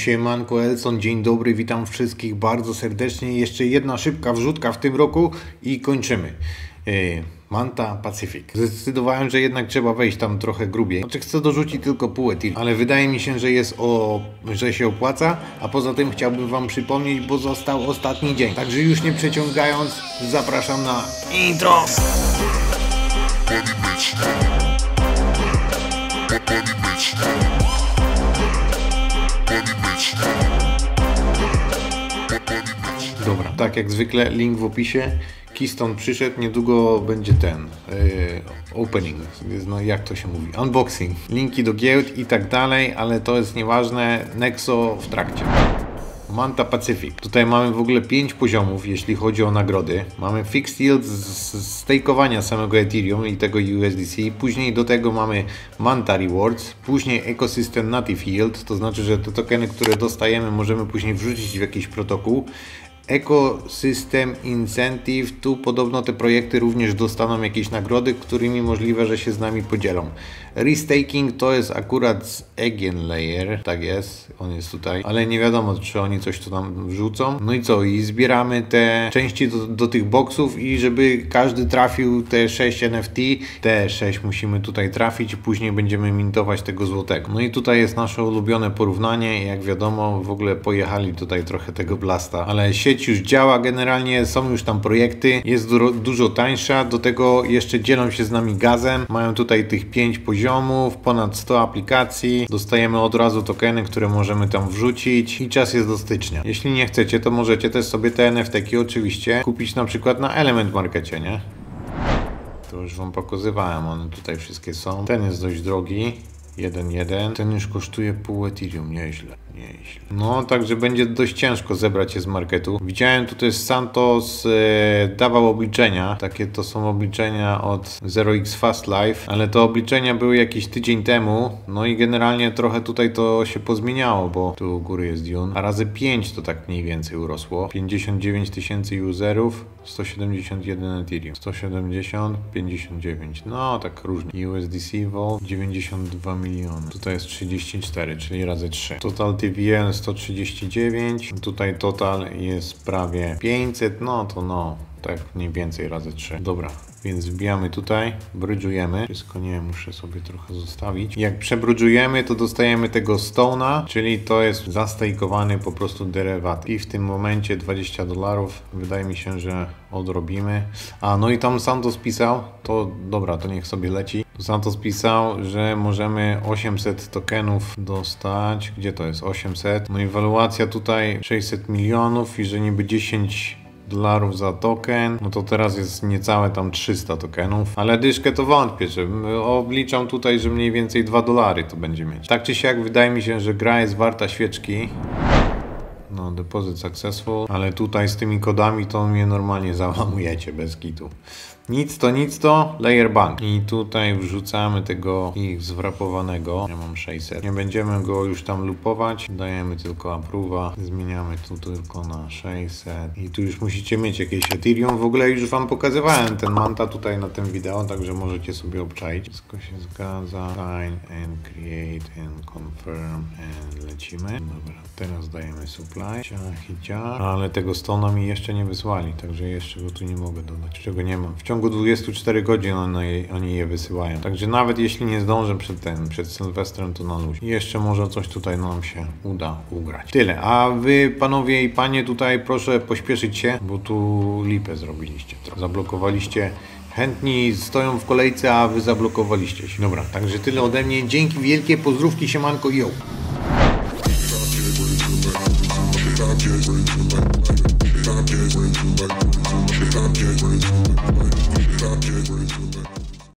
Siemanko Elson, dzień dobry, witam wszystkich bardzo serdecznie. Jeszcze jedna szybka wrzutka w tym roku i kończymy. Manta Pacific. Zdecydowałem, że jednak trzeba wejść tam trochę grubiej. Znaczy chcę dorzucić tylko pół etil, ale wydaje mi się, że że się opłaca, a poza tym chciałbym Wam przypomnieć, bo został ostatni dzień. Także już nie przeciągając, zapraszam na intro! Dobra, tak jak zwykle link w opisie. Keystone przyszedł, niedługo będzie ten opening, no jak to się mówi, unboxing, linki do giełd i tak dalej, ale to jest nieważne, Nexo w trakcie. Manta Pacific. Tutaj mamy w ogóle 5 poziomów, jeśli chodzi o nagrody. Mamy fixed yield z stakeowania samego Ethereum i tego USDC. Później do tego mamy Manta Rewards. Później Ecosystem Native Yield, to znaczy, że te tokeny, które dostajemy, możemy później wrzucić w jakiś protokół. Ecosystem Incentive. Tu podobno te projekty również dostaną jakieś nagrody, którymi możliwe, że się z nami podzielą. Restaking to jest akurat z EigenLayer. Tak jest, on jest tutaj. Ale nie wiadomo, czy oni coś tu nam wrzucą. No i co? I zbieramy te części do tych boksów i żeby każdy trafił te 6 NFT. Te 6 musimy tutaj trafić. Później będziemy mintować tego złotego. No i tutaj jest nasze ulubione porównanie. Jak wiadomo, w ogóle pojechali tutaj trochę tego blasta. Ale sieć już działa generalnie, są już tam projekty, jest dużo tańsza, do tego jeszcze dzielą się z nami gazem, mają tutaj tych 5 poziomów, ponad 100 aplikacji, dostajemy od razu tokeny, które możemy tam wrzucić i czas jest do stycznia. Jeśli nie chcecie, to możecie też sobie te NFT-ki oczywiście kupić na przykład na Element Markecie, nie? To już Wam pokazywałem, one tutaj wszystkie są. Ten jest dość drogi. 1.1. Ten już kosztuje pół Ethereum, nieźle, nieźle. No, także będzie dość ciężko zebrać je z marketu. Widziałem tutaj Santos dawał obliczenia. Takie to są obliczenia od 0x Fast Life, ale te obliczenia były jakiś tydzień temu. No i generalnie trochę tutaj to się pozmieniało, bo tu u góry jest Dune. A razy 5 to tak mniej więcej urosło. 59 tysięcy userów, 171 Ethereum. 170, 59. No, tak różnie. USDC Vol 92 miliony. Tutaj jest 34, czyli razy 3. Total TVN 139. Tutaj total jest prawie 500. No to no, tak mniej więcej razy 3. Dobra, więc wbijamy tutaj, brudżujemy. Wszystko nie, muszę sobie trochę zostawić. Jak przebrudżujemy, to dostajemy tego Stone'a, czyli to jest zastajkowany po prostu derywat. I w tym momencie $20. Wydaje mi się, że odrobimy. A no i tam Santos pisał, to dobra, to niech sobie leci. Santos pisał, że możemy 800 tokenów dostać. Gdzie to jest? 800. No i waluacja tutaj 600 milionów i że niby $10 za token, no to teraz jest niecałe tam 300 tokenów, ale dyszkę to wątpię, że obliczam tutaj, że mniej więcej $2 to będzie mieć. Tak czy siak wydaje mi się, że gra jest warta świeczki. No, depozyt successful, ale tutaj z tymi kodami to mnie normalnie załamujecie bez kitu. Nic to, Layer Bank. I tutaj wrzucamy tego ich zwrapowanego. Ja mam 600. Nie będziemy go już tam lupować. Dajemy tylko approve'a. Zmieniamy tu tylko na 600. I tu już musicie mieć jakieś Ethereum. W ogóle już Wam pokazywałem ten Manta tutaj na tym wideo, także możecie sobie obczaić. Wszystko się zgadza. Sign and create and confirm and lecimy. Dobra, teraz dajemy supply. Ciach i ciach. Ale tego Stona mi jeszcze nie wysłali, także jeszcze go tu nie mogę dodać. Czego nie mam. W ciągu 24 godzin oni je wysyłają. Także nawet jeśli nie zdążę przed Sylwestrem, to na luzie. Jeszcze może coś tutaj nam się uda ugrać. Tyle. A wy, panowie i panie, tutaj proszę pośpieszyć się, bo tu lipę zrobiliście. Zablokowaliście. Chętni stoją w kolejce, a wy zablokowaliście się. Dobra, także tyle ode mnie. Dzięki wielkie, pozdrówki, siemanko, yo! Stop jabbering.